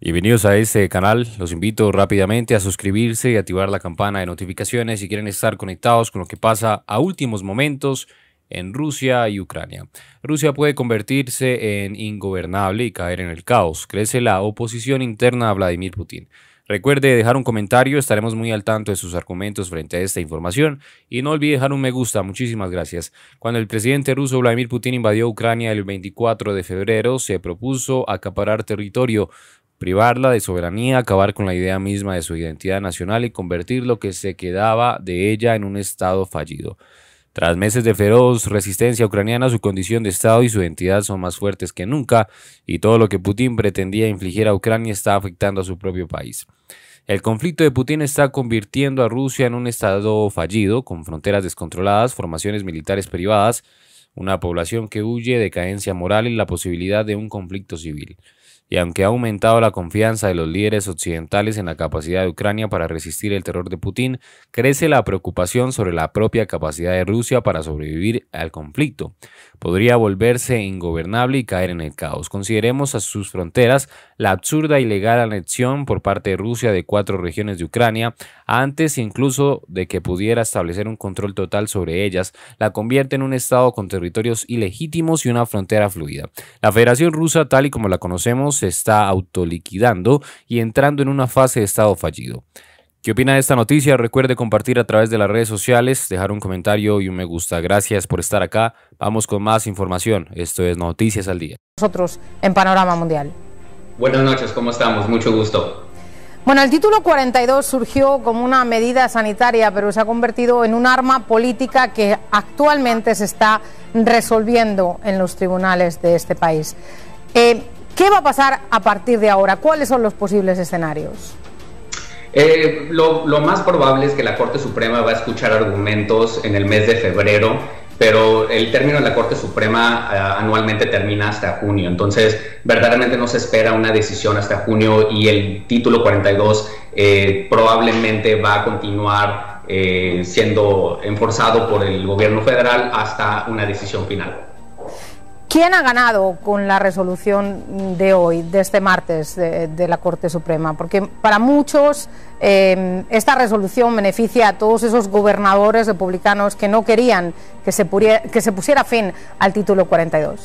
Bienvenidos a este canal, los invito rápidamente a suscribirse y activar la campana de notificaciones si quieren estar conectados con lo que pasa a últimos momentos en Rusia y Ucrania. Rusia puede convertirse en ingobernable y caer en el caos. Crece la oposición interna a Vladimir Putin. Recuerde dejar un comentario, estaremos muy al tanto de sus argumentos frente a esta información y no olvide dejar un me gusta, muchísimas gracias. Cuando el presidente ruso Vladimir Putin invadió Ucrania el 24 de febrero, se propuso acaparar territorio, privarla de soberanía, acabar con la idea misma de su identidad nacional y convertir lo que se quedaba de ella en un estado fallido. Tras meses de feroz resistencia ucraniana, su condición de estado y su identidad son más fuertes que nunca, y todo lo que Putin pretendía infligir a Ucrania está afectando a su propio país. El conflicto de Putin está convirtiendo a Rusia en un estado fallido, con fronteras descontroladas, formaciones militares privadas, una población que huye, decadencia moral y la posibilidad de un conflicto civil. Y aunque ha aumentado la confianza de los líderes occidentales en la capacidad de Ucrania para resistir el terror de Putin, crece la preocupación sobre la propia capacidad de Rusia para sobrevivir al conflicto. Podría volverse ingobernable y caer en el caos. Consideremos a sus fronteras la absurda y ilegal anexión por parte de Rusia de 4 regiones de Ucrania, antes incluso de que pudiera establecer un control total sobre ellas, la convierte en un estado con territorios ilegítimos y una frontera fluida. La Federación Rusa, tal y como la conocemos, se está autoliquidando y entrando en una fase de estado fallido. ¿Qué opina de esta noticia? Recuerde compartir a través de las redes sociales, dejar un comentario y un me gusta. Gracias por estar acá. Vamos con más información. Esto es Noticias al Día. Nosotros en Panorama Mundial. Buenas noches, ¿cómo estamos? Mucho gusto. Bueno, el título 42 surgió como una medida sanitaria, pero se ha convertido en un arma política que actualmente se está resolviendo en los tribunales de este país. ¿Qué va a pasar a partir de ahora? ¿Cuáles son los posibles escenarios? Lo más probable es que la Corte Suprema va a escuchar argumentos en el mes de febrero, pero el término de la Corte Suprema anualmente termina hasta junio, entonces verdaderamente no se espera una decisión hasta junio y el título 42 probablemente va a continuar siendo enforzado por el gobierno federal hasta una decisión final. ¿Quién ha ganado con la resolución de hoy, de este martes, de la Corte Suprema? Porque para muchos esta resolución beneficia a todos esos gobernadores republicanos que no querían que se pusiera fin al título 42.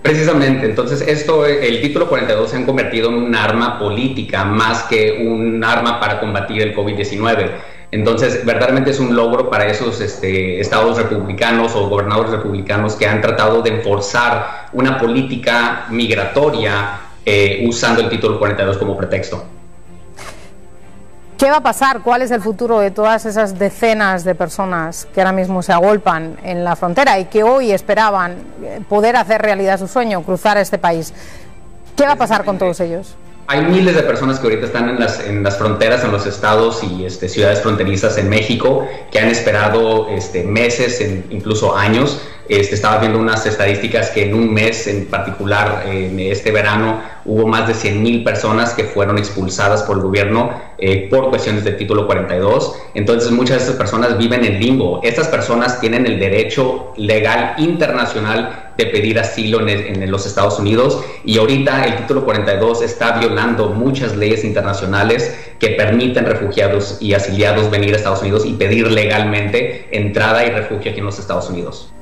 Precisamente, entonces el título 42 se han convertido en un arma política más que un arma para combatir el COVID-19. Entonces, verdaderamente es un logro para esos estados republicanos o gobernadores republicanos que han tratado de enforzar una política migratoria usando el título 42 como pretexto. ¿Qué va a pasar? ¿Cuál es el futuro de todas esas decenas de personas que ahora mismo se agolpan en la frontera y que hoy esperaban poder hacer realidad su sueño, cruzar este país? ¿Qué va a pasar con todos ellos? Hay miles de personas que ahorita están en las fronteras, en los estados y ciudades fronterizas en México, que han esperado meses, incluso años. Estaba viendo unas estadísticas que en un mes en particular, en este verano, hubo más de 100.000 personas que fueron expulsadas por el gobierno por cuestiones del título 42. Entonces muchas de estas personas viven en limbo. Estas personas tienen el derecho legal internacional de pedir asilo en los Estados Unidos y ahorita el título 42 está violando muchas leyes internacionales que permiten refugiados y asiliados venir a Estados Unidos y pedir legalmente entrada y refugio aquí en los Estados Unidos.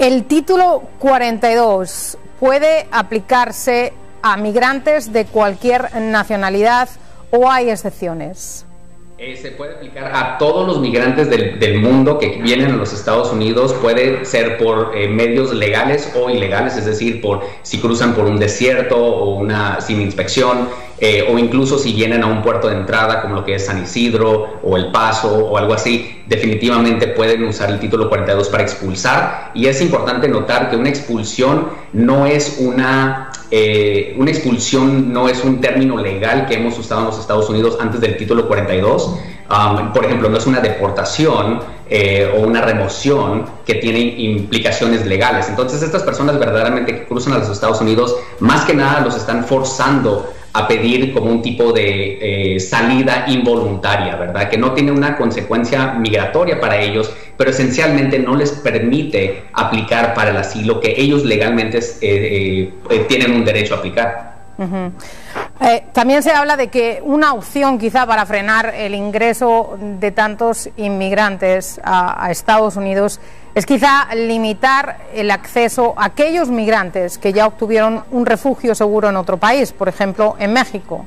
El título 42 puede aplicarse a migrantes de cualquier nacionalidad o hay excepciones. Se puede aplicar a todos los migrantes del mundo que vienen a los Estados Unidos, puede ser por medios legales o ilegales, es decir, si cruzan por un desierto o sin inspección, o incluso si vienen a un puerto de entrada como lo que es San Isidro o El Paso o algo así, definitivamente pueden usar el título 42 para expulsar. Y es importante notar que una expulsión no es una expulsión no es un término legal que hemos usado en los Estados Unidos antes del título 42. Por ejemplo, no es una deportación o una remoción que tiene implicaciones legales. Entonces, estas personas verdaderamente que cruzan a los Estados Unidos, más que nada los están forzando a pedir como un tipo de salida involuntaria, ¿verdad? Que no tiene una consecuencia migratoria para ellos, pero esencialmente no les permite aplicar para el asilo que ellos legalmente tienen un derecho a aplicar. También se habla de que una opción quizá para frenar el ingreso de tantos inmigrantes a Estados Unidos es quizá limitar el acceso a aquellos migrantes que ya obtuvieron un refugio seguro en otro país, por ejemplo, en México.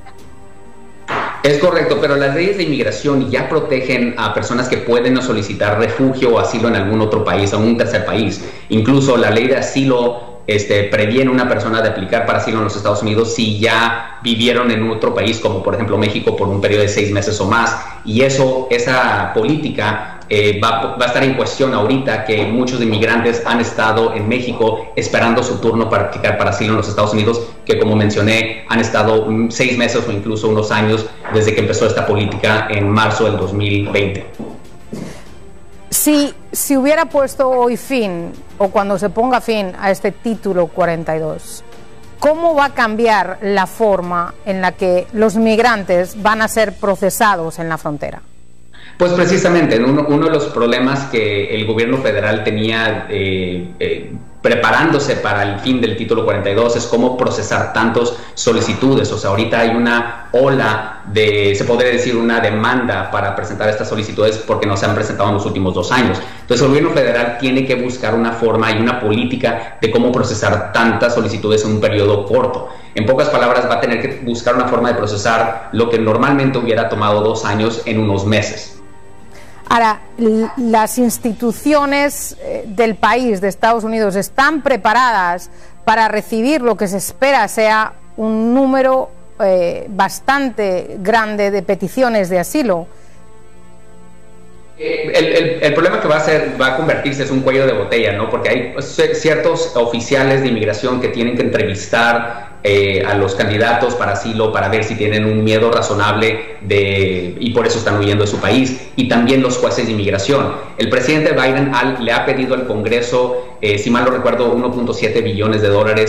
Es correcto, pero las leyes de inmigración ya protegen a personas que pueden solicitar refugio o asilo en algún otro país o un tercer país. Incluso la ley de asilo previene a una persona de aplicar para asilo en los Estados Unidos si ya vivieron en otro país, como por ejemplo México, por un periodo de 6 meses o más. Y esa política va a estar en cuestión ahorita que muchos inmigrantes han estado en México esperando su turno para aplicar para asilo en los Estados Unidos, que como mencioné han estado 6 meses o incluso unos años desde que empezó esta política en marzo del 2020. Si hubiera puesto hoy fin, o cuando se ponga fin a este título 42, ¿cómo va a cambiar la forma en la que los migrantes van a ser procesados en la frontera? Pues precisamente, uno de los problemas que el gobierno federal tenía preparándose para el fin del título 42 es cómo procesar tantos solicitudes. O sea, ahorita hay una ola de, se podría decir, una demanda para presentar estas solicitudes porque no se han presentado en los últimos 2 años. Entonces el gobierno federal tiene que buscar una forma y una política de cómo procesar tantas solicitudes en un periodo corto. En pocas palabras, va a tener que buscar una forma de procesar lo que normalmente hubiera tomado 2 años en unos meses. Ahora, ¿las instituciones del país, de Estados Unidos, están preparadas para recibir lo que se espera sea un número bastante grande de peticiones de asilo? El problema que va a convertirse es un cuello de botella, ¿no? Porque hay ciertos oficiales de inmigración que tienen que entrevistar a los candidatos para asilo para ver si tienen un miedo razonable y por eso están huyendo de su país, y también los jueces de inmigración. El presidente Biden le ha pedido al Congreso, si mal no recuerdo, $1.7 billones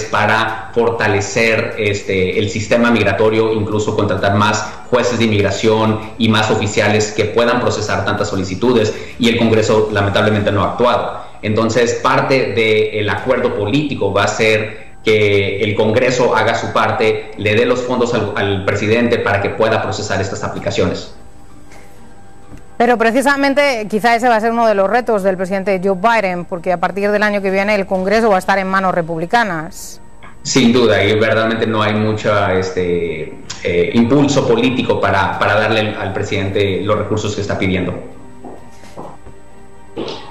para fortalecer el sistema migratorio, incluso contratar más jueces de inmigración y más oficiales que puedan procesar tantas solicitudes, y el Congreso lamentablemente no ha actuado. Entonces, parte del acuerdo político va a ser que el Congreso haga su parte, le dé los fondos al presidente para que pueda procesar estas aplicaciones. Pero precisamente quizá ese va a ser uno de los retos del presidente Joe Biden, porque a partir del año que viene el Congreso va a estar en manos republicanas. Sin duda, y verdaderamente no hay mucho impulso político para darle al presidente los recursos que está pidiendo.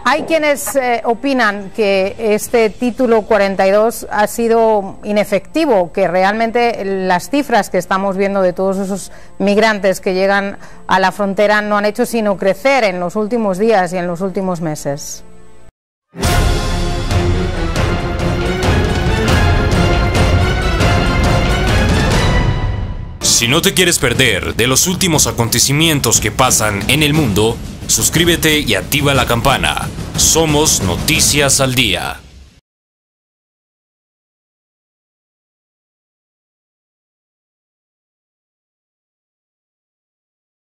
Hay quienes opinan que este título 42 ha sido inefectivo, que realmente las cifras que estamos viendo de todos esos migrantes que llegan a la frontera no han hecho sino crecer en los últimos días y en los últimos meses. Si no te quieres perder de los últimos acontecimientos que pasan en el mundo, suscríbete y activa la campana. Somos Noticias al Día.